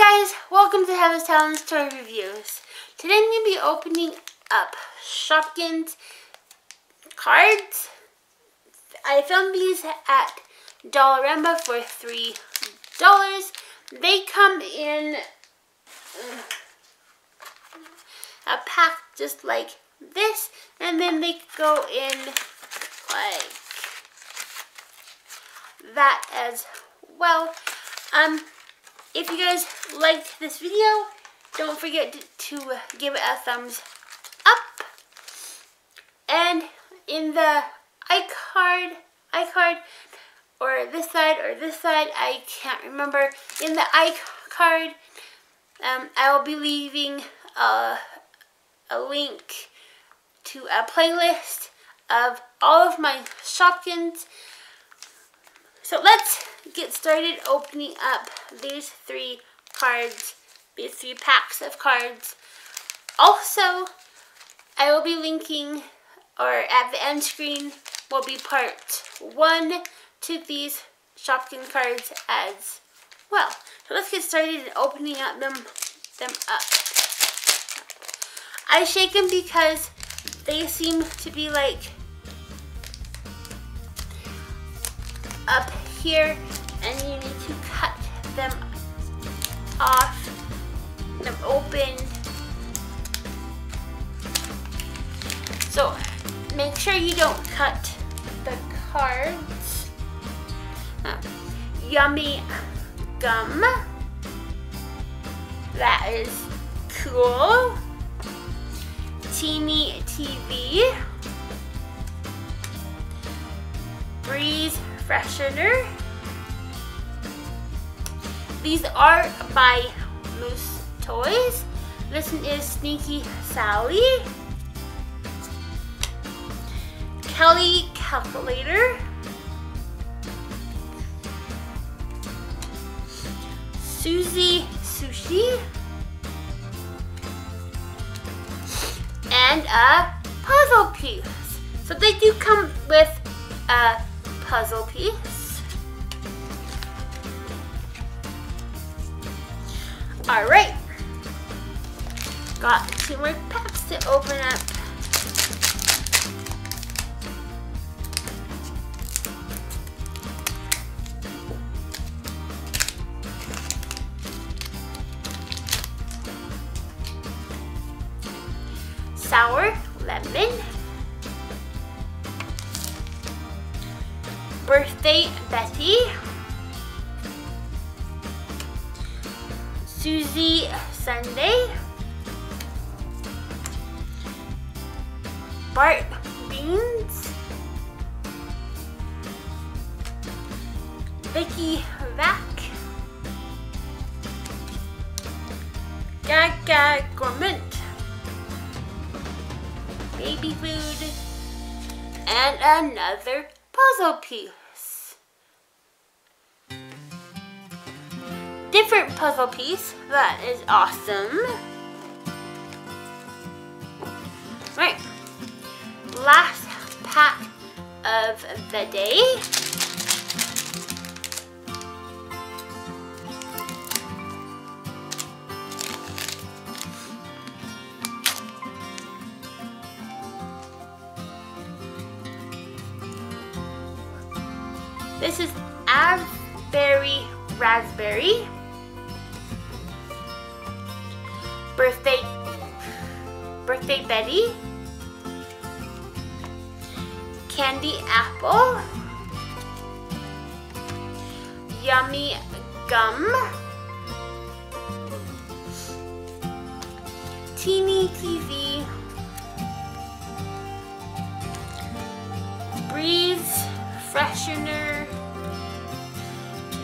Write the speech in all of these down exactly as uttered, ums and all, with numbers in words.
guys, welcome to Heather's Talents Toy Reviews. Today I'm going to be opening up Shopkins cards. I filmed these at Dollarama for three dollars. They come in a pack just like this, and then they go in like that as well. Um, if you guys liked this video, don't forget to, to give it a thumbs up. And in the iCard, iCard, or this side, or this side, I can't remember. In the iCard, um, I will be leaving a, a link to a playlist of all of my Shopkins. So let's get started opening up these three cards, these three packs of cards. Also, I will be linking, or at the end screen, will be part one to these Shopkins cards as well. So let's get started in opening up them, them up. I shake them because they seem to be like up here, and you need to cut them off, them open. So make sure you don't cut the cards. Uh, Yummy Gum. That is cool. Teeny T V Breeze. Freshener. These are by Moose Toys. This one is Sneaky Sally. Kelly Calculator. Susie Sushi. And a puzzle piece. So they do come with a puzzle piece. All right, got two more packs to open up. Sour Lemon. Birthday Betty. Susie Sunday. Bart Beans. Vicky Vack. Gaga Gourmet. Baby Food. And another puzzle piece. Different puzzle piece. That is awesome. Right. Last pack of the day. This is Asberry Raspberry. Birthday, Birthday Betty, Candy Apple, Yummy Gum, Teeny T V, Breeze, Freshener.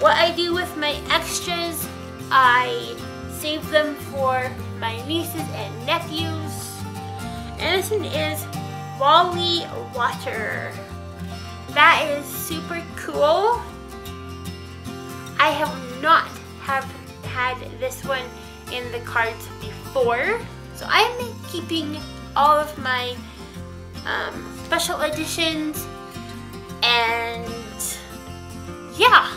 What I do with my extras, I save them for my nieces and nephews. And this one is Wally Water. That is super cool. I have not have had this one in the cards before, so I'm keeping all of my um, special editions, and yeah.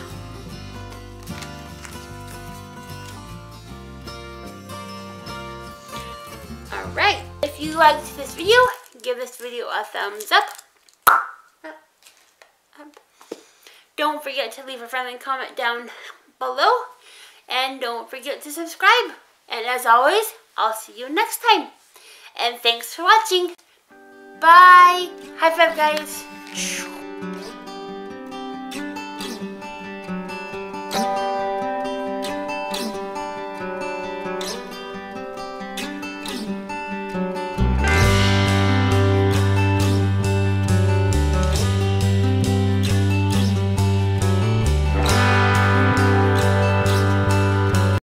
liked this video, give this video a thumbs up. Up, up. Don't forget to leave a friendly comment down below. And don't forget to subscribe. And as always, I'll see you next time. And thanks for watching. Bye. High five, guys.